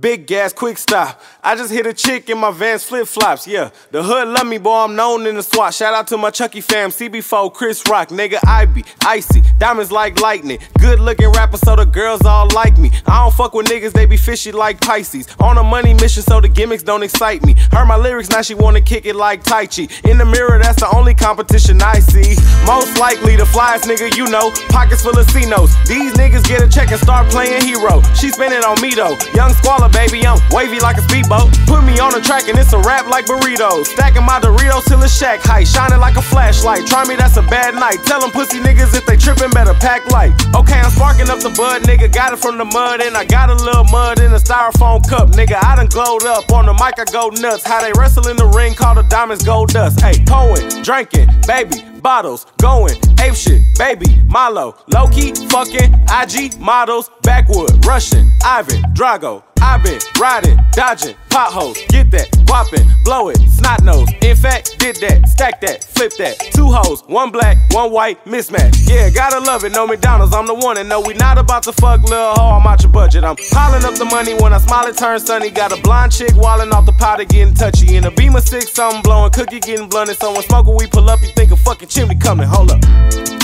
Big gas, quick stop. I just hit a chick in my Vans flip-flops, yeah. The hood love me, boy, I'm known in the SWAT. Shout out to my Chucky fam, CB4, Chris Rock. Nigga, I be icy, diamonds like lightning. Good-looking rapper, so the girls all like me. I don't fuck with niggas, they be fishy like Pisces. On a money mission, so the gimmicks don't excite me. Heard my lyrics, now she wanna kick it like Tai Chi. In the mirror, that's the only competition I see. Most likely, the flyest nigga you know. Pockets full of C-notes. These niggas get a check and start playing hero. She spinning on me, though. Young Squalla, baby, I'm wavy like a speedboat. Put me on the track and it's a rap like burritos. Stacking my Doritos till it's shack height. Shining like a flashlight. Try me, that's a bad night. Tell them pussy niggas if they trippin', better pack light. Okay, I'm sparking up the bud, nigga. Got it from the mud, and I got a little mud in a styrofoam cup, nigga. I done glowed up. On the mic, I go nuts. How they wrestle in the ring, call the diamonds gold dust. Hey, poet, drinking, baby. Bottles, going, ape shit, baby, Milo, low-key, fucking, IG, models, backwood, Russian, Ivan, Drago, I been riding, dodging, potholes, get that, whopping, blow it, snot nose, in fact, did that, stack that, flip that, two hoes, one black, one white, mismatch, yeah, gotta love it, no McDonald's, I'm the one, and no, we not about to fuck, lil' hoe, I'm out your budget, I'm piling up the money, when I smile it turns sunny, got a blonde chick walling off the powder, getting touchy, in a beam of six, something blowing, cookie getting blunted, so when smoking we pull up, you think a fucking chimney coming, hold up.